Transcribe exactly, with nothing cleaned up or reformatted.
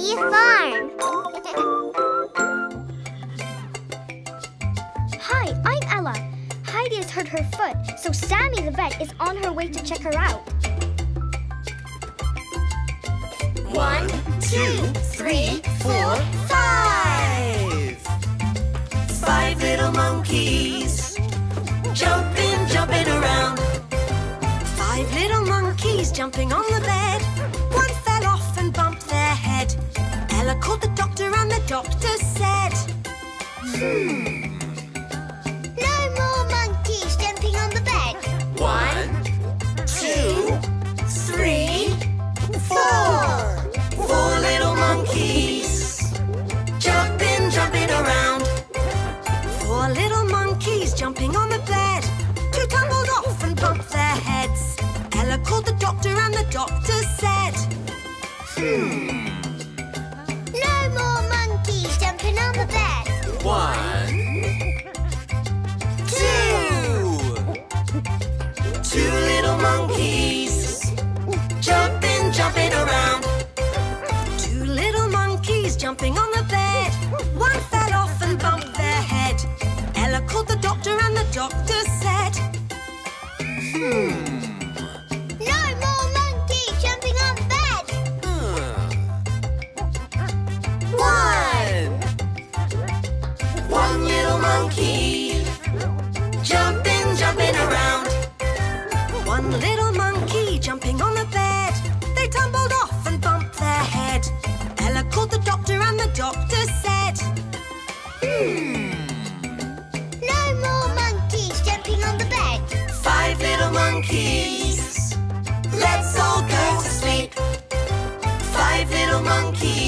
Happy Farm. Hi, I'm Ella. Heidi has hurt her foot, so Sammy the Vet is on her way to check her out. One, two, three, four, five. Five little monkeys jumping, jumping around. Five little monkeys jumping on the bed. One fell off and bumped their head. Ella called the doctor and the doctor said, Hmm. no more monkeys jumping on the bed. One, two, three, four. Four little monkeys jumping, jumping around. Four little monkeys jumping on the bed. Two tumbled off and bumped their heads. Ella called the doctor and the doctor said, Hmm. no more monkeys jumping on the bed. One, two. Two little monkeys jumping, jumping around. Two little monkeys jumping on the bed. One fell off and bumped their head. Ella called the doctor and the doctor said, Hmm. Monkey jumping, jumping around. One little monkey jumping on the bed. They tumbled off and bumped their head. Ella called the doctor and the doctor said, Hmm. no more monkeys jumping on the bed. Five little monkeys, let's all go to sleep. Five little monkeys